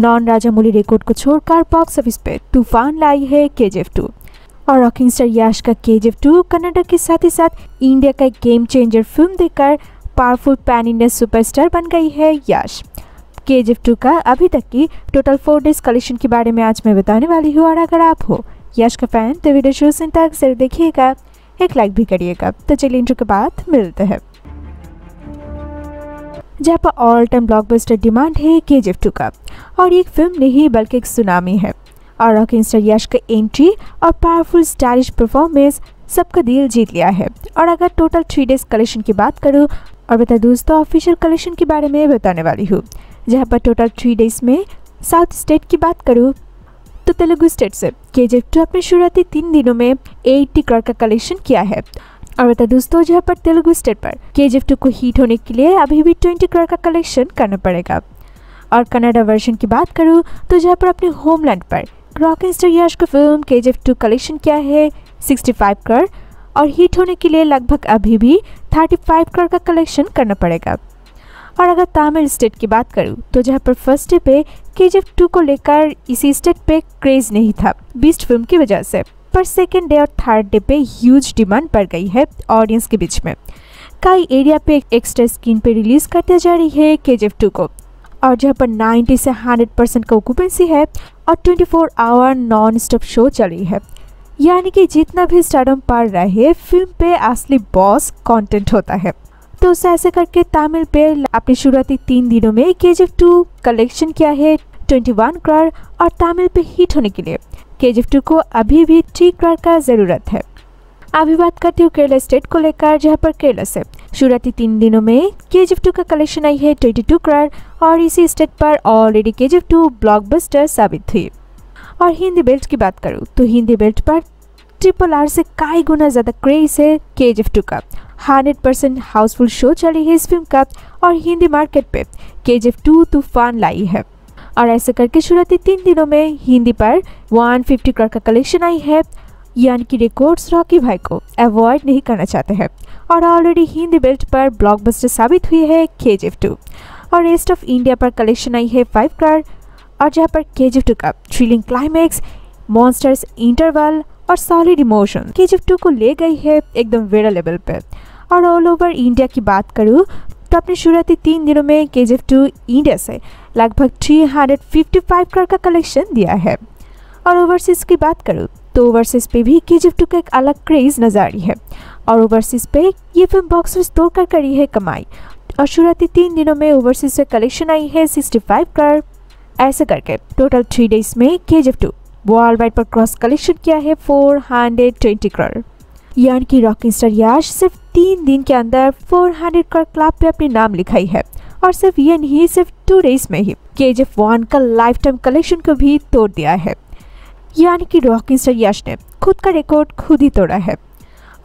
Non Rajamouli record को छोड़कर box office पे तूफान लाई है KGF 2। और रॉकिंग स्टार यश का KGF 2 कनाडा के साथ ही साथ इंडिया का एक गेम चेंजर फिल्म देखकर पावरफुल पैन इंडिया सुपरस्टार बन गई है यश। KGF 2 का अभी तक की टोटल 4 डेज कलेक्शन के बारे में आज मैं बताने वाली हूँ, और अगर आप हो यश का फैन तो वीडियो शुरू से तक जरूर देखिएगा, एक लाइक भी करिएगा। तो चलिए इंटरव्यू के बाद मिलते हैं। जहाँ पर ऑल टाइम ब्लॉकबस्टर डिमांड है KGF 2 का, और एक फिल्म नहीं बल्कि एक सुनामी है। और रॉकिंग स्टार यश का एंट्री और पावरफुल स्टारिश परफॉर्मेंस सबका दिल जीत लिया है। और अगर टोटल 3 डेज कलेक्शन की बात करूं और बता दोस्तों ऑफिशियल कलेक्शन के बारे में बताने वाली हूँ, जहाँ पर टोटल 3 डेज में साउथ स्टेट की बात करूँ तो तेलुगु स्टेट से KGF 2 अपने शुरुआती 3 दिनों में 80 करोड़ का कलेक्शन किया है। और बता दोस्तों जहाँ पर तेलुगु स्टेट पर KGF 2 को हिट होने के लिए अभी भी 20 करोड़ का कलेक्शन करना पड़ेगा। और कनाडा वर्जन की बात करूँ तो जहाँ पर अपने होमलैंड पर रॉकिंग स्टार यश की फिल्म KGF 2 कलेक्शन किया है 65 करोड़, और हिट होने के लिए लगभग अभी भी 35 करोड़ का कलेक्शन करना पड़ेगा। और अगर तमिल स्टेट की बात करूँ तो जहाँ पर फर्स्ट डे पे KGF 2 को लेकर इसी स्टेट पे क्रेज नहीं था बीस्ट फिल्म की वजह से, पर सेकेंड डे और थर्ड डे पे ह्यूज डिमांड बढ़ गई है ऑडियंस के बीच में। कई एरिया पे एक्स्ट्रा स्क्रीन पे रिलीज करते जा रही है KGF 2 को, और जहाँ पर 90 से 100% का ऑक्यूपेंसी है और 24 आवर नॉन स्टॉप शो चल रही है। यानी कि जितना भी स्टारडम पड़ रहा है फिल्म पे असली बॉस कंटेंट होता है। तो ऐसे करके तमिल पे अपने शुरुआती 3 दिनों में KGF 2 कलेक्शन किया है 21 करोड़, और तमिल पे हिट होने के लिए KGF 2 को अभी भी 3 करोड़ का ज़रूरत है। अभी बात करती हूँ केरला स्टेट को लेकर, जहाँ पर केरला से शुरुआती 3 दिनों में KGF 2 का कलेक्शन आई है 22 करोड़, और इसी स्टेट पर ऑलरेडी KGF 2 ब्लॉकबस्टर साबित हुई। और हिंदी बेल्ट की बात करूँ तो हिंदी बेल्ट पर RRR से कई गुना ज़्यादा क्रेज है KGF 2 का। 100% हाउसफुल शो चली है इस फिल्म का, और हिंदी मार्केट पे KGF 2 तूफान लाई है। और ऐसे करके शुरुआती 3 दिनों में हिंदी पर 150 करोड़ का कलेक्शन आई है, यानी कि रिकॉर्ड्स रॉकी भाई को अवॉइड नहीं करना चाहते हैं। और ऑलरेडी हिंदी बेल्ट पर ब्लॉकबस्टर साबित हुई है KGF 2। और रेस्ट ऑफ इंडिया पर कलेक्शन आई है 5 करोड़, और जहाँ पर KGF 2 का थ्रिलिंग क्लाइमैक्स, मॉन्स्टर्स इंटरवल और सॉलिड इमोशन KGF 2 को ले गई है एकदम वेरा लेवल पर। और ऑल ओवर इंडिया की बात करूँ तो अपने शुरुआती 3 दिनों में KGF 2 इंडिया से लगभग 355 करोड़ का कलेक्शन दिया है। और ओवरसीज़ की बात करूँ तो ओवरसीज़ पे भी KGF 2 का एक अलग क्रेज़ नजर आ रही है, और ओवरसीज़ पे ये फिल्म बॉक्स ऑफिस तोड़कर करी है कमाई। और शुरुआती 3 दिनों में ओवरसीज़ से कलेक्शन आई है 65 करोड़। ऐसे करके टोटल 3 डेज में KGF 2 वर्ल्ड वाइड पर क्रॉस कलेक्शन किया है 420 करोड़। यानी कि रॉकिंग स्टार यश सिर्फ 3 दिन के अंदर 400 करोड़ क्लब पे अपने नाम लिखाई है। और सिर्फ ये नहीं, सिर्फ 2 डेज में ही KGF 1 का लाइफ टाइम कलेक्शन को भी तोड़ दिया है। यानी कि रॉकिंग स्टार यश ने खुद का रिकॉर्ड खुद ही तोड़ा है,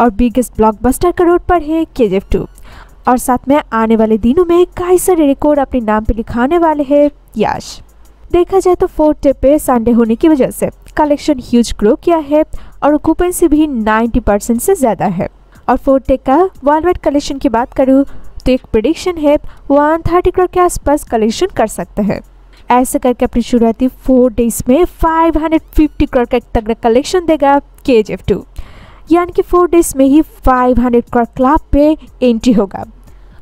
और बिगेस्ट ब्लॉकबस्टर का रोड पर है KGF 2। और साथ में आने वाले दिनों में कई सारे रिकॉर्ड अपने नाम पर लिखाने वाले है यश। देखा जाए तो 4th डे पे संडे होने की वजह से कलेक्शन ह्यूज ग्रो किया है, और ऑक्यूपेंसी भी 90% से ज़्यादा है। और 4th डे का वर्ल्ड वाइड कलेक्शन की बात करूँ तो एक प्रेडिक्शन है 130 करोड़ के आसपास कलेक्शन कर सकते हैं। ऐसे करके अपनी शुरुआती 4 डेज में 550 करोड़ का तगड़ा कलेक्शन देगा KGF 2। यानी कि 4 डेज में ही 500 करोड़ क्लब पे एंट्री होगा।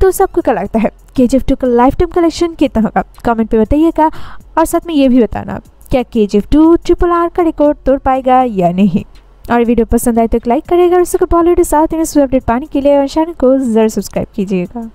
तो सबको क्या लगता है KGF 2 का लाइफ टाइम कलेक्शन कितना होगा, कमेंट पे बताइएगा। और साथ में ये भी बताना क्या KGF 2 RRR का रिकॉर्ड तोड़ पाएगा या नहीं। और वीडियो पसंद आए तो एक लाइक करिएगा, और उसको बॉलीवुड साथ में अपडेट पाने के लिए और चैनल को जरूर सब्सक्राइब कीजिएगा।